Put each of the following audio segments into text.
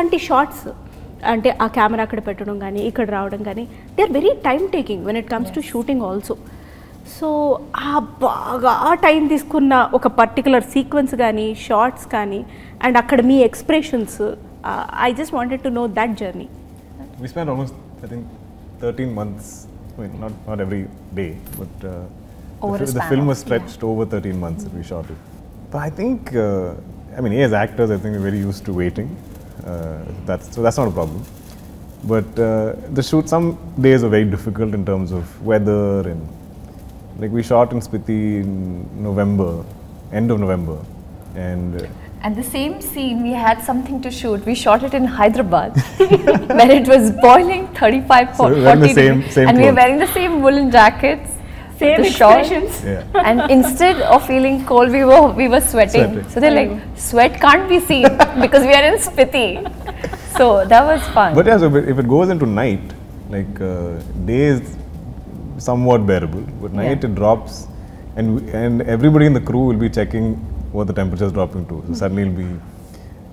ఇలాంటి షాట్స్ అంటే ఆ కెమెరా అక్కడ పెట్టడం గాని ఇక్కడ రావడం గాని they are very time taking when it comes to shooting also. So ఆ బాగా టైం తీసుకున్న ఒక పర్టికులర్ సీక్వెన్స్ కానీ షార్ట్స్ కానీ అండ్ అక్కడ మీ expressions I just wanted to know that journey. We spent almost I think 13 months, I mean not every day, but the film was stretched over 13 months that we shot it. But I think I mean as actors I think we're very used to waiting. So that's not a problem. But the shoot, some days are very difficult in terms of weather, and like we shot in Spiti in November, end of November, and the same scene we had something to shoot. We shot it in Hyderabad, where it was boiling 35, so 40 degrees, and we were wearing the same woolen jackets, same expressions. Yeah. And instead of feeling cold, we were sweating. So they're like, sweat can't be seen because we are in Spiti. So that was fun. But yeah, so if it goes into night, like days, somewhat bearable, but night it drops, and everybody in the crew will be checking what the temperature is dropping to. So suddenly it'll be,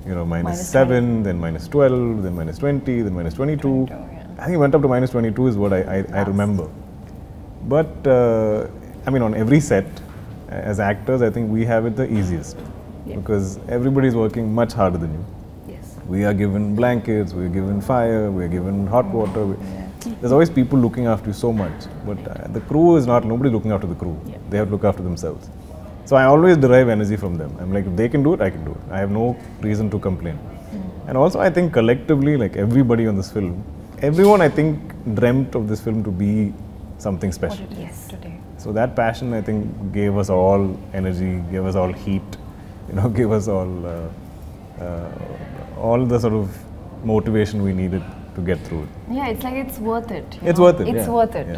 you know, -7, then -12, then -20, then -22. I think it went up to -22 is what I remember. But I mean, on every set, as actors, I think we have it the easiest because everybody is working much harder than you. Yes. We are given blankets, we are given fire, we are given hot water. There's always people looking after you so much, but the crew is not. Nobody looking after the crew. Yeah. They have to look after themselves. So I always derive energy from them. I'm like, if they can do it, I can do it. I have no reason to complain. And also, I think collectively, like everybody on this film, everyone I think dreamt of this film to be something special. What it is today. So that passion, I think, gave us all energy, gave us all heat, you know, gave us all the sort of motivation we needed to get through it. Yeah, it's like it's worth it. It's worth it. It's worth it. Yeah.